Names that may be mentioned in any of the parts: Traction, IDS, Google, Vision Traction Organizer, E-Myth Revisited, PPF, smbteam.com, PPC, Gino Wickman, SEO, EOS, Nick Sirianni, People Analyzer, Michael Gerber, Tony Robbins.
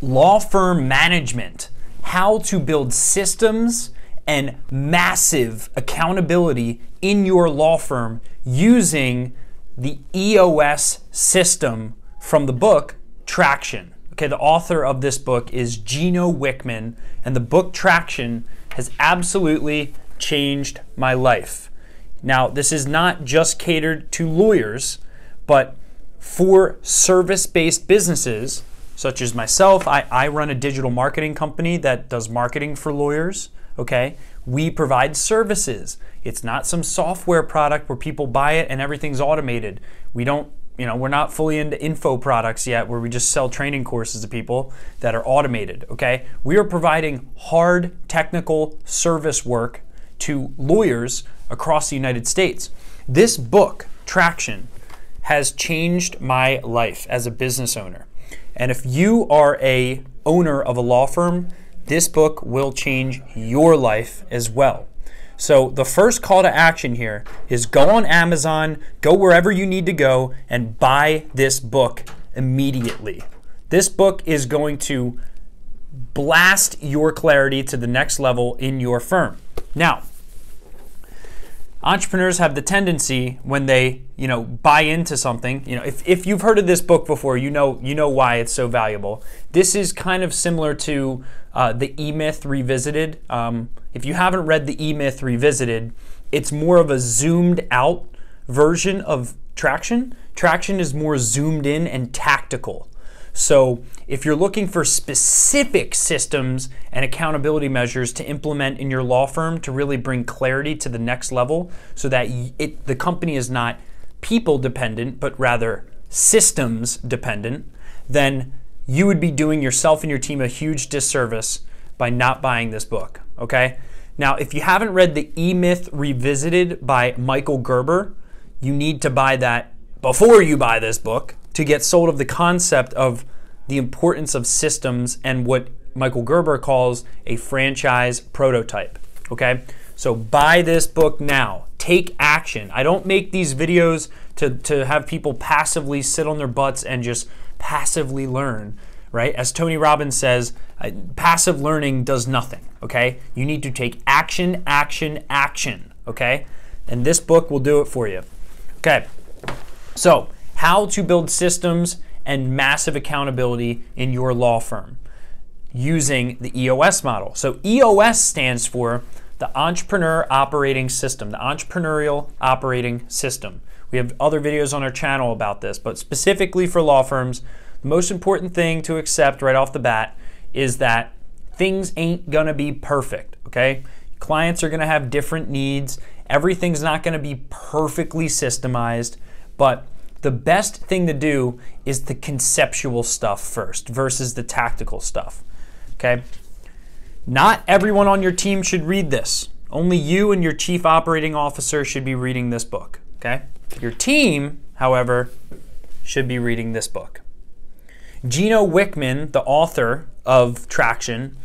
law firm management, how to build systems and massive accountability in your law firm using the EOS system from the book Traction. Okay, the author of this book is Gino Wickman, and the book Traction has absolutely changed my life. Now, this is not just catered to lawyers, but for service-based businesses, such as myself, I run a digital marketing company that does marketing for lawyers, okay? We provide services. It's not some software product where people buy it and everything's automated. We don't, you know, we're not fully into info products yet where we just sell training courses to people that are automated, okay? We are providing hard technical service work to lawyers across the United States. This book, Traction, has changed my life as a business owner. And if you are a owner of a law firm, this book will change your life as well. So the first call to action here is go on Amazon, go wherever you need to go, and buy this book immediately. This book is going to blast your clarity to the next level in your firm. Now, entrepreneurs have the tendency when they, buy into something, if you've heard of this book before, you know why it's so valuable. This is kind of similar to the E-Myth Revisited. If you haven't read the E-Myth Revisited, it's more of a zoomed out version of Traction. Traction is more zoomed in and tactical. So if you're looking for specific systems and accountability measures to implement in your law firm to really bring clarity to the next level so that the company is not people dependent, but rather systems dependent, then you would be doing yourself and your team a huge disservice by not buying this book, okay? Now, if you haven't read the E-Myth Revisited by Michael Gerber, you need to buy that before you buy this book, to get sold of the concept of the importance of systems and what Michael Gerber calls a franchise prototype, okay? So buy this book now, take action. I don't make these videos to have people passively sit on their butts and just passively learn, right? As Tony Robbins says, passive learning does nothing, okay? You need to take action, action, action, okay? And this book will do it for you, okay? So, how to build systems and massive accountability in your law firm using the EOS model. So EOS stands for the Entrepreneur Operating System, the Entrepreneurial Operating System. We have other videos on our channel about this, but specifically for law firms, the most important thing to accept right off the bat is that things ain't gonna be perfect, okay? Clients are gonna have different needs. Everything's not gonna be perfectly systemized, but the best thing to do is the conceptual stuff first versus the tactical stuff, okay? Not everyone on your team should read this. Only you and your chief operating officer should be reading this book, okay? Your team, however, should be reading this book. Gino Wickman, the author of Traction,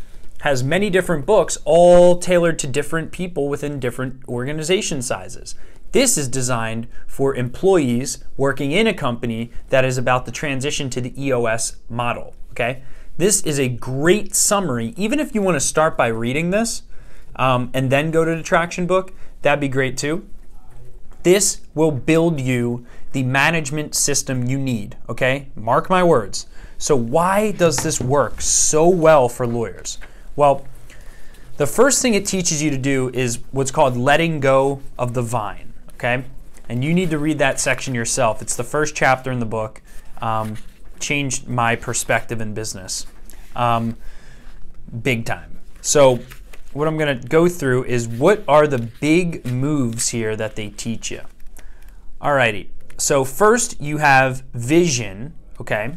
has many different books all tailored to different people within different organization sizes. This is designed for employees working in a company that is about the transition to the EOS model, okay? This is a great summary. Even if you want to start by reading this and then go to the Traction book, that'd be great too. This will build you the management system you need, okay? Mark my words. So why does this work so well for lawyers? Well, the first thing it teaches you to do is what's called letting go of the vine. Okay? And you need to read that section yourself. It's the first chapter in the book. Changed my perspective in business big time. So what I'm going to go through is what are the big moves here that they teach you. Alrighty. So first you have vision. Okay?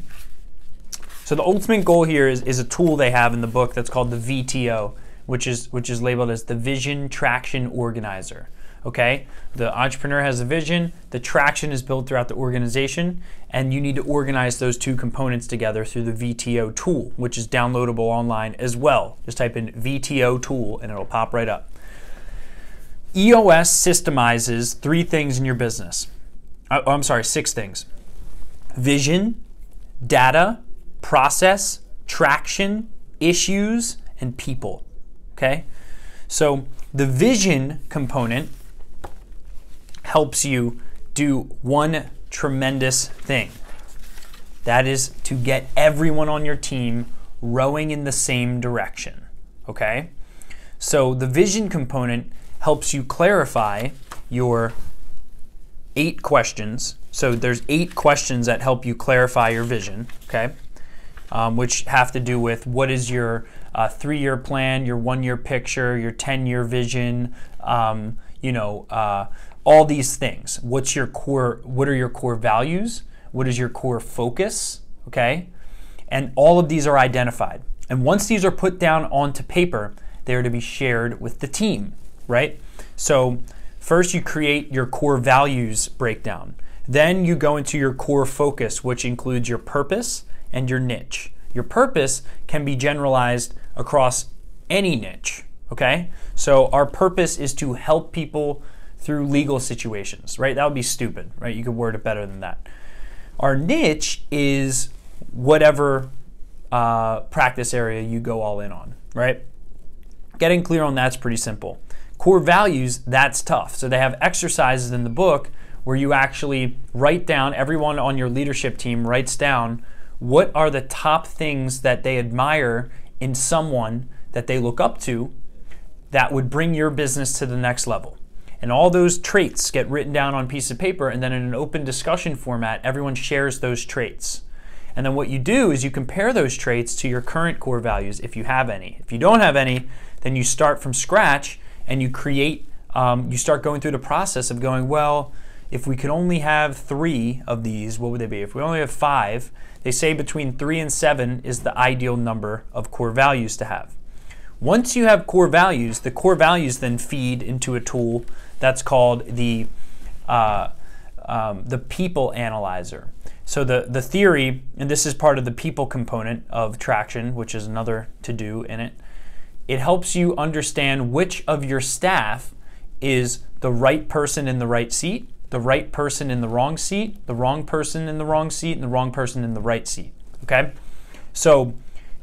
So the ultimate goal here is a tool they have in the book that's called the VTO, which is labeled as the Vision Traction Organizer. Okay, the entrepreneur has a vision, the traction is built throughout the organization, and you need to organize those two components together through the VTO tool, which is downloadable online as well. Just type in VTO tool and it'll pop right up. EOS systemizes three things in your business. Oh, I'm sorry, six things. Vision, data, process, traction, issues, and people, okay? So the vision component helps you do one tremendous thing. That is to get everyone on your team rowing in the same direction, okay? So the vision component helps you clarify your 8 questions. So there's 8 questions that help you clarify your vision, okay? Which have to do with what is your 3-year plan, your 1-year picture, your 10-year vision, all these things. What's your core? What are your core values? What is your core focus? Okay, and all of these are identified. And once these are put down onto paper, they are to be shared with the team, right? So first you create your core values breakdown. Then you go into your core focus, which includes your purpose and your niche. Your purpose can be generalized across any niche, okay? So our purpose is to help people through legal situations, right? That would be stupid, right? You could word it better than that. Our niche is whatever practice area you go all in on, right? Getting clear on that's pretty simple. Core values, that's tough. So they have exercises in the book where you actually write down, everyone on your leadership team writes down what are the top things that they admire in someone that they look up to that would bring your business to the next level. And all those traits get written down on a piece of paper, and then in an open discussion format, everyone shares those traits. And then what you do is you compare those traits to your current core values, if you have any. If you don't have any, then you start from scratch and you create, you start going through the process of going, well, if we could only have 3 of these, what would they be? If we only have 5, they say between 3 and 7 is the ideal number of core values to have. Once you have core values, the core values then feed into a tool that's called the People Analyzer. So the theory, and this is part of the people component of Traction, which is another to-do in it, it helps you understand which of your staff is the right person in the right seat, the right person in the wrong seat, the wrong person in the wrong seat, and the wrong person in the right seat, okay? So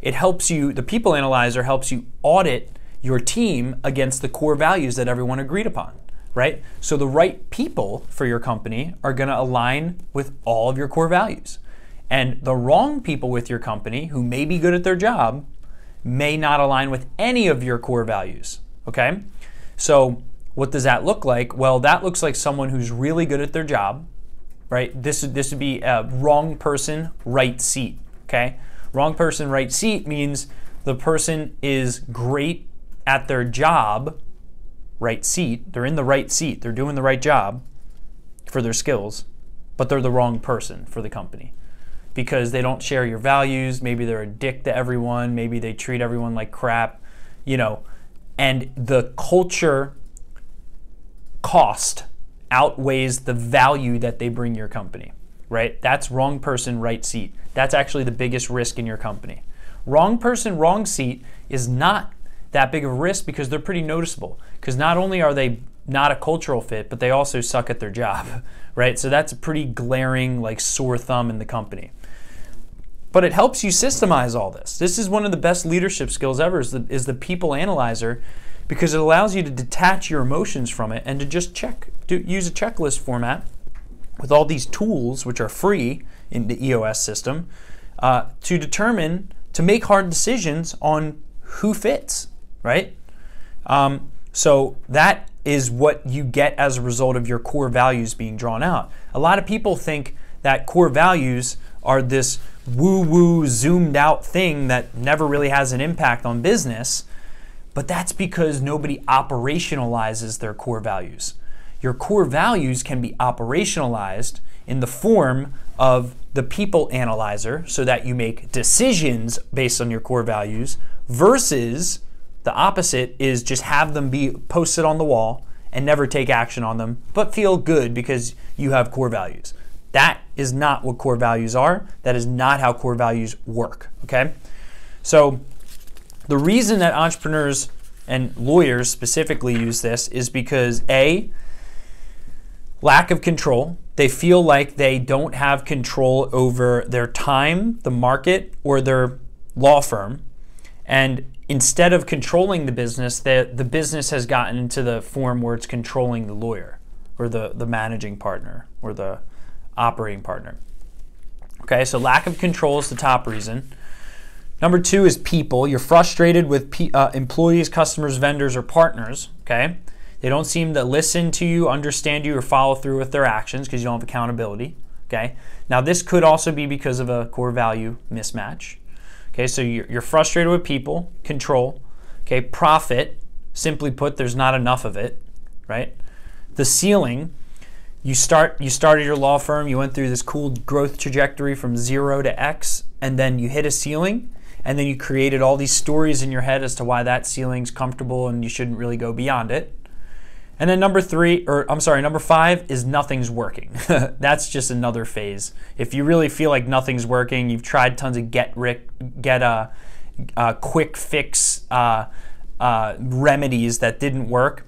it helps you, the People Analyzer helps you audit your team against the core values that everyone agreed upon, right? So the right people for your company are gonna align with all of your core values. And the wrong people with your company, who may be good at their job, may not align with any of your core values, okay? So what does that look like? Well, that looks like someone who's really good at their job, right? This would be a wrong person, right seat, okay? Wrong person, right seat means the person is great at their job, right seat. They're in the right seat. They're doing the right job for their skills, but they're the wrong person for the company because they don't share your values. Maybe they're a dick to everyone. Maybe they treat everyone like crap, you know, and the culture cost outweighs the value that they bring your company, right? That's wrong person, right seat. That's actually the biggest risk in your company. Wrong person, wrong seat is not that big of a risk because they're pretty noticeable, because not only are they not a cultural fit, but they also suck at their job, right? So that's a pretty glaring, like, sore thumb in the company. But it helps you systemize all this. This is one of the best leadership skills ever, is the People Analyzer, because it allows you to detach your emotions from it and to just check, use a checklist format with all these tools, which are free in the EOS system, to determine, to make hard decisions on who fits, right? So that is what you get as a result of your core values being drawn out. A lot of people think that core values are this woo-woo, zoomed-out thing that never really has an impact on business, but that's because nobody operationalizes their core values. Your core values can be operationalized in the form of the People Analyzer so that you make decisions based on your core values, versus the opposite is just have them be posted on the wall and never take action on them, but feel good because you have core values. That is not what core values are. That is not how core values work, okay? So the reason that entrepreneurs and lawyers specifically use this is because A, lack of control. They feel like they don't have control over their time, the market, or their law firm, and instead of controlling the business, the business has gotten into the form where it's controlling the lawyer or the managing partner or the operating partner. Okay, so lack of control is the top reason. Number two is people. You're frustrated with employees, customers, vendors, or partners. Okay, they don't seem to listen to you, understand you, or follow through with their actions because you don't have accountability. Okay, now this could also be because of a core value mismatch. Okay, so you're frustrated with people, control. Okay, profit, simply put, there's not enough of it, right? The ceiling, you started your law firm, you went through this cool growth trajectory from 0 to X, and then you hit a ceiling, and then you created all these stories in your head as to why that ceiling's comfortable and you shouldn't really go beyond it. And then number five is nothing's working. That's just another phase. If you really feel like nothing's working, you've tried tons of quick fix remedies that didn't work,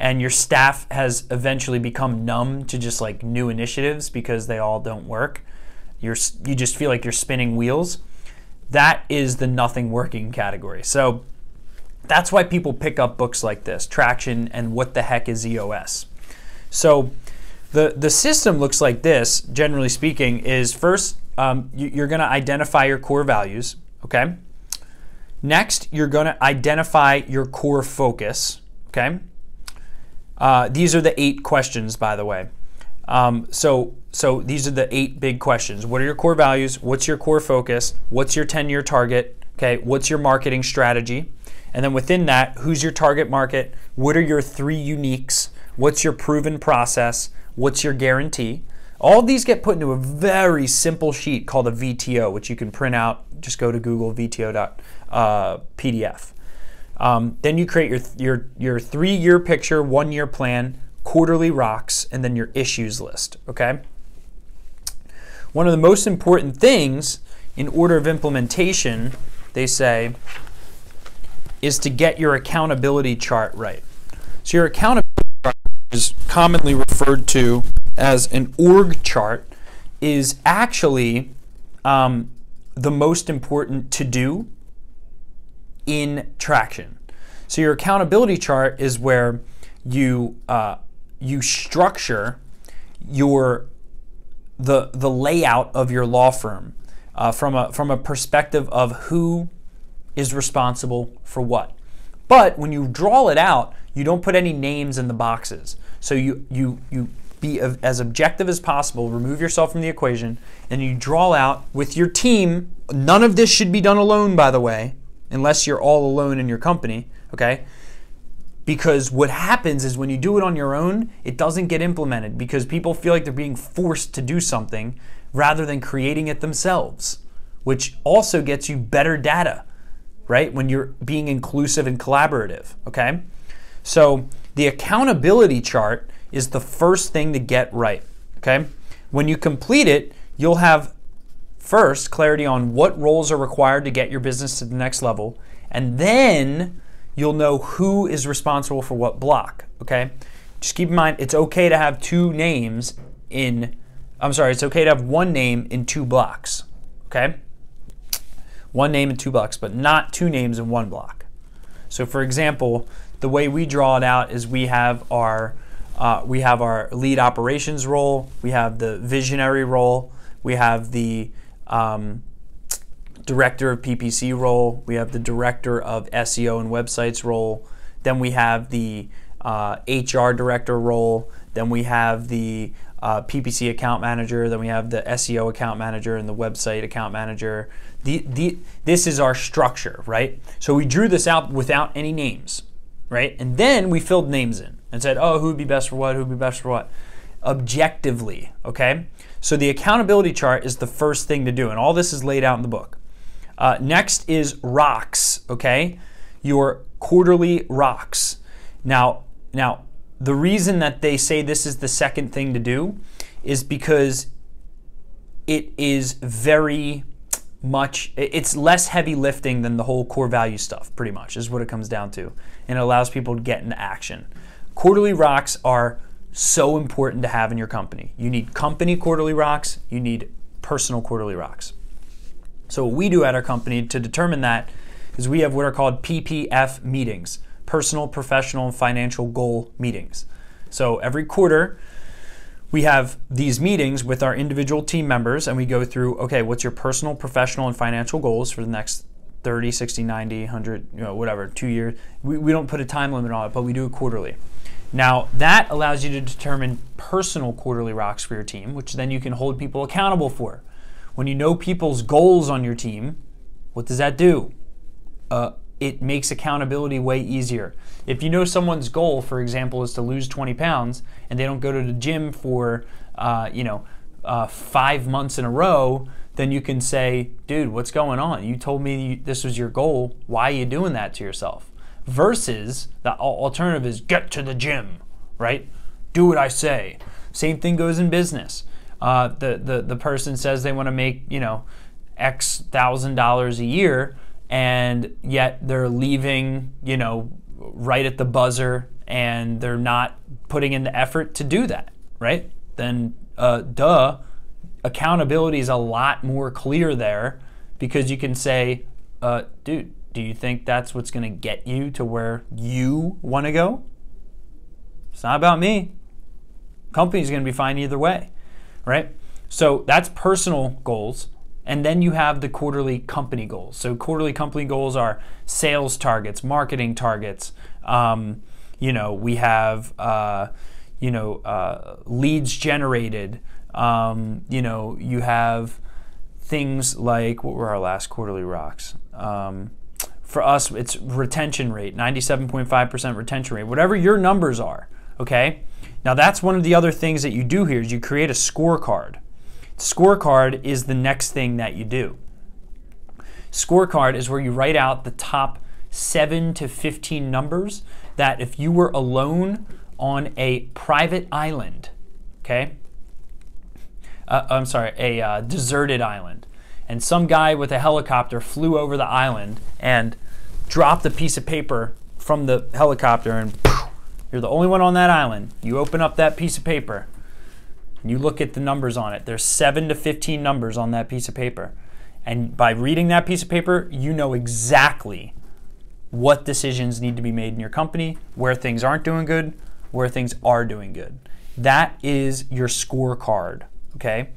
and your staff has eventually become numb to just like new initiatives because they all don't work. You just feel like you're spinning wheels. That is the nothing working category. So that's why people pick up books like this, Traction and What the Heck is EOS. So the system looks like this, generally speaking, is first, you're gonna identify your core values, okay? Next, you're gonna identify your core focus, okay? These are the 8 questions, by the way. So these are the 8 big questions. What are your core values? What's your core focus? What's your 10-year target? Okay, what's your marketing strategy? And then within that, who's your target market? What are your 3 uniques? What's your proven process? What's your guarantee? All these get put into a very simple sheet called a VTO, which you can print out. Just go to Google VTO.pdf. Then you create your 3-year picture, 1-year plan, quarterly rocks, and then your issues list, okay? One of the most important things in order of implementation, they say, is to get your accountability chart right. So your accountability chart is commonly referred to as an org chart, is actually the most important to do in Traction. So your accountability chart is where you structure the layout of your law firm from a perspective of who is responsible for what. But when you draw it out, you don't put any names in the boxes. So you be as objective as possible, remove yourself from the equation, and you draw out with your team. None of this should be done alone, by the way, unless you're all alone in your company, okay? Because what happens is when you do it on your own, it doesn't get implemented because people feel like they're being forced to do something rather than creating it themselves, which also gets you better data, right? When you're being inclusive and collaborative, okay? So the accountability chart is the first thing to get right, okay? When you complete it, you'll have first clarity on what roles are required to get your business to the next level, and then you'll know who is responsible for what block, okay? Just keep in mind, it's okay to have one name in 2 blocks, okay? One name in 2 blocks, but not 2 names in 1 block. So for example, the way we draw it out is we have our lead operations role, we have the visionary role, we have the director of PPC role, we have the director of SEO and websites role, then we have the HR director role, then we have the PPC account manager, then we have the SEO account manager and the website account manager. This is our structure, right? So we drew this out without any names, right? And then we filled names in and said, oh, who would be best for what, who would be best for what? Objectively, okay? So the accountability chart is the first thing to do, and all this is laid out in the book. Next is rocks, okay? Your quarterly rocks. Now, the reason that they say this is the second thing to do is because it is very much, it's less heavy lifting than the whole core value stuff, pretty much, is what it comes down to. And it allows people to get into action. Quarterly rocks are so important to have in your company. You need company quarterly rocks, you need personal quarterly rocks. So what we do at our company to determine that is we have what are called PPF meetings, personal, professional, and financial goal meetings. So every quarter, we have these meetings with our individual team members, and we go through, okay, what's your personal, professional, and financial goals for the next 30, 60, 90, 100, you know, whatever, 2 years. We don't put a time limit on it, but we do it quarterly. Now, that allows you to determine personal quarterly rocks for your team, which then you can hold people accountable for. When you know people's goals on your team, what does that do? It makes accountability way easier. If you know someone's goal, for example, is to lose 20 pounds, and they don't go to the gym for 5 months in a row, then you can say, dude, what's going on? You told me this was your goal. Why are you doing that to yourself? Versus the alternative is get to the gym, right? Do what I say. Same thing goes in business. The person says they want to make, you know, X thousand dollars a year, and yet they're leaving, you know, right at the buzzer, and they're not putting in the effort to do that, right? Then, duh, accountability is a lot more clear there, because you can say, dude, do you think that's what's going to get you to where you want to go? It's not about me. Company's going to be fine either way, right? So that's personal goals. And then you have the quarterly company goals. So quarterly company goals are sales targets, marketing targets. We have leads generated. You have things like, what were our last quarterly rocks? For us, it's retention rate, 97.5% retention rate. Whatever your numbers are, okay? Now that's one of the other things that you do here is you create a scorecard. Scorecard is the next thing that you do. Scorecard is where you write out the top 7 to 15 numbers that if you were alone on a private island, okay? I'm sorry, a deserted island, and some guy with a helicopter flew over the island and dropped a piece of paper from the helicopter, and you're the only one on that island. You open up that piece of paper. You look at the numbers on it. There's 7 to 15 numbers on that piece of paper. And by reading that piece of paper, you know exactly what decisions need to be made in your company, where things aren't doing good, where things are doing good. That is your scorecard, okay?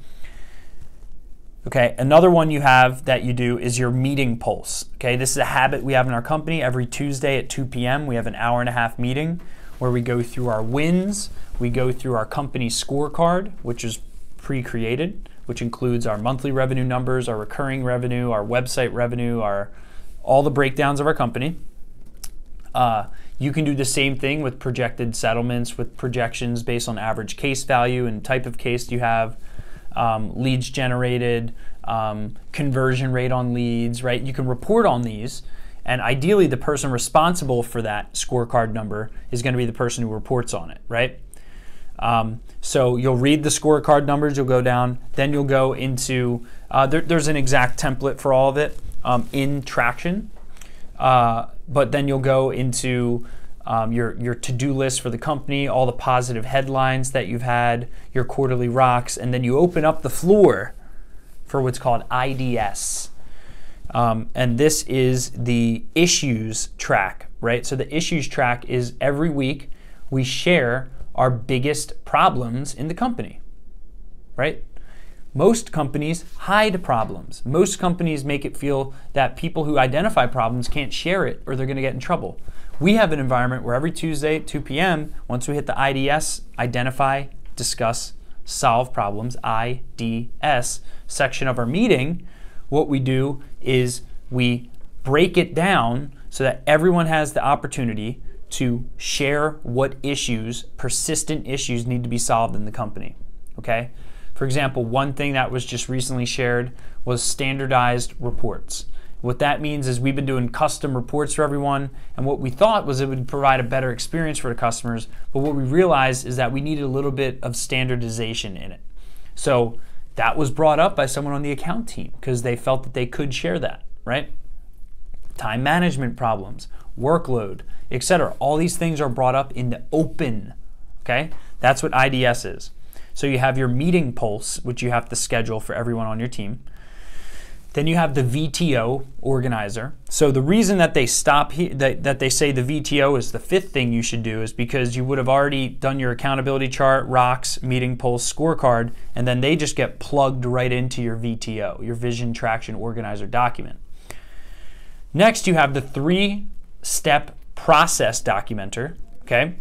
Okay, another one you have that you do is your meeting pulse, okay? This is a habit we have in our company. Every Tuesday at 2 p.m., we have an hour-and-a-half meeting where we go through our wins. We go through our company scorecard, which is pre-created, which includes our monthly revenue numbers, our recurring revenue, our website revenue, all the breakdowns of our company. You can do the same thing with projected settlements, with projections based on average case value and type of case you have, leads generated, conversion rate on leads, right? You can report on these. And ideally, the person responsible for that scorecard number is going to be the person who reports on it, right? So you'll read the scorecard numbers, you'll go down, then you'll go into, there's an exact template for all of it in Traction, but then you'll go into your to-do list for the company, all the positive headlines that you've had, your quarterly rocks, and then you open up the floor for what's called IDS. And this is the issues track, right? So the issues track is every week we share our biggest problems in the company, right? Most companies hide problems. Most companies make it feel that people who identify problems can't share it or they're going to get in trouble. We have an environment where every Tuesday at 2 p.m., once we hit the IDS, identify, discuss, solve problems, IDS section of our meeting, what we do is we break it down so that everyone has the opportunity to share what issues, persistent issues, need to be solved in the company, okay? For example, one thing that was just recently shared was standardized reports. What that means is we've been doing custom reports for everyone, and what we thought was it would provide a better experience for the customers, but what we realized is that we needed a little bit of standardization in it. So that was brought up by someone on the account team because they felt that they could share that, right? Time management problems, workload, etc. All these things are brought up in the open, okay? That's what IDS is. So you have your meeting pulse, which you have to schedule for everyone on your team. Then you have the VTO organizer. So the reason that they stop here, that they say the VTO is the fifth thing you should do, is because you would have already done your accountability chart, rocks, meeting pulse, scorecard, and then they just get plugged right into your VTO, your Vision Traction Organizer document. Next, you have the three-step process documenter, okay?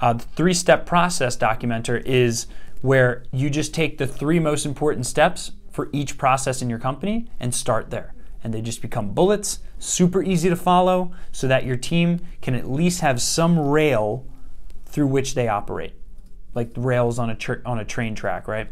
The three-step process documenter is where you just take the three most important steps for each process in your company and start there. And they just become bullets, super easy to follow, so that your team can at least have some rail through which they operate, like the rails on a train track, right?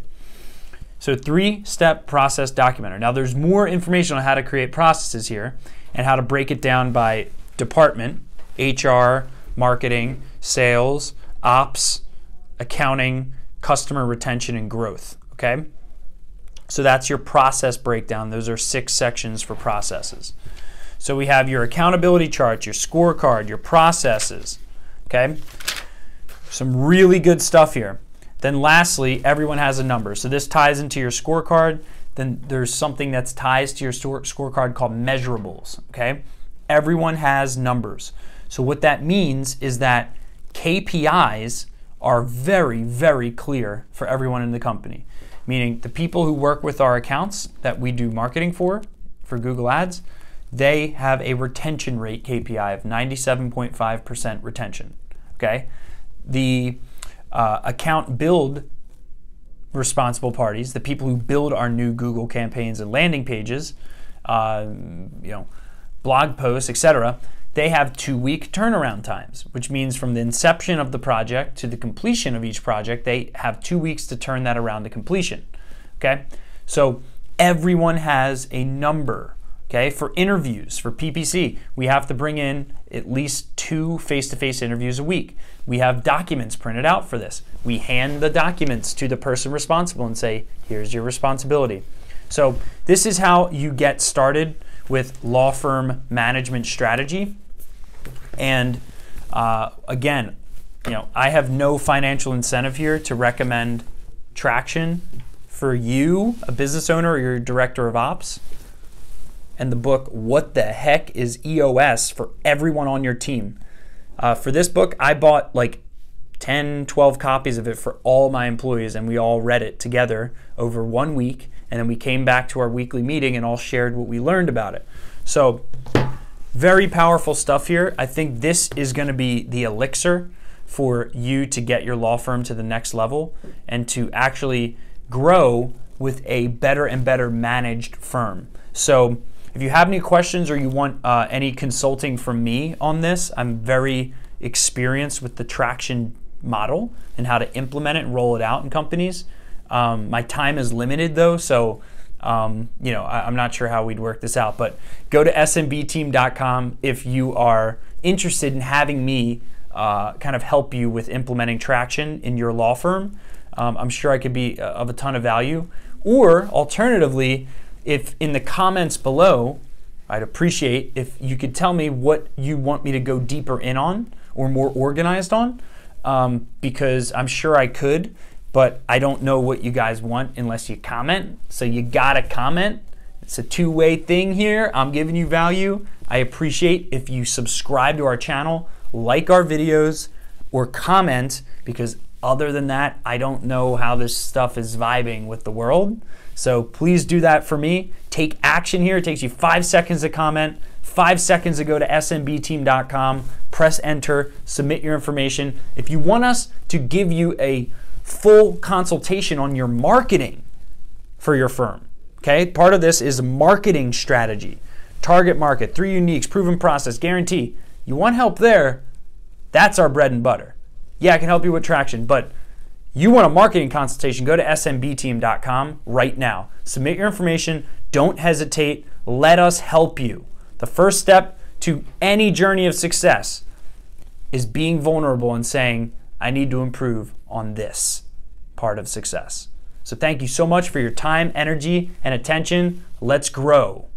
So three-step process documenter. Now there's more information on how to create processes here and how to break it down by department, HR, marketing, sales, ops, accounting, customer retention, and growth, okay? So that's your process breakdown. Those are 6 sections for processes. So we have your accountability chart, your scorecard, your processes, okay? Some really good stuff here. Then lastly, everyone has a number. So this ties into your scorecard. Then there's something that ties to your scorecard called measurables, okay? Everyone has numbers. So what that means is that KPIs are very, very clear for everyone in the company. Meaning the people who work with our accounts that we do marketing for Google Ads, they have a retention rate KPI of 97.5% retention, okay? The account build responsible parties, the people who build our new Google campaigns and landing pages, you know, blog posts, etc., they have 2-week turnaround times, which means from the inception of the project to the completion of each project, they have 2 weeks to turn that around to completion, okay? So everyone has a number, okay? For interviews, for PPC, we have to bring in at least 2 face-to-face interviews a week. We have documents printed out for this. We hand the documents to the person responsible and say, here's your responsibility. So this is how you get started with law firm management strategy. And again, you know, I have no financial incentive here to recommend Traction for you, a business owner or your director of ops, and the book What the Heck is EOS for everyone on your team. For this book, I bought like 10, 12 copies of it for all my employees, and we all read it together over 1 week, and then we came back to our weekly meeting and all shared what we learned about it. So, very powerful stuff here. I think this is going to be the elixir for you to get your law firm to the next level and to actually grow with a better and better managed firm. So if you have any questions or you want any consulting from me on this, I'm very experienced with the Traction model and how to implement it and roll it out in companies. My time is limited though, so you know, I'm not sure how we'd work this out, but go to smbteam.com if you are interested in having me kind of help you with implementing Traction in your law firm. I'm sure I could be of a ton of value. Or alternatively, if in the comments below, I'd appreciate if you could tell me what you want me to go deeper in on or more organized on, because I'm sure I could. But I don't know what you guys want unless you comment. So you gotta comment. It's a two-way thing here. I'm giving you value. I appreciate if you subscribe to our channel, like our videos, or comment, because other than that, I don't know how this stuff is vibing with the world. So please do that for me. Take action here. It takes you 5 seconds to comment, 5 seconds to go to smbteam.com, press enter, submit your information. If you want us to give you a full consultation on your marketing for your firm, okay? Part of this is marketing strategy. Target market, 3 uniques, proven process, guarantee. You want help there, that's our bread and butter. Yeah, I can help you with Traction, but you want a marketing consultation, go to smbteam.com right now. Submit your information, don't hesitate, let us help you. The first step to any journey of success is being vulnerable and saying, I need to improve on this part of success. So thank you so much for your time, energy, and attention. Let's grow.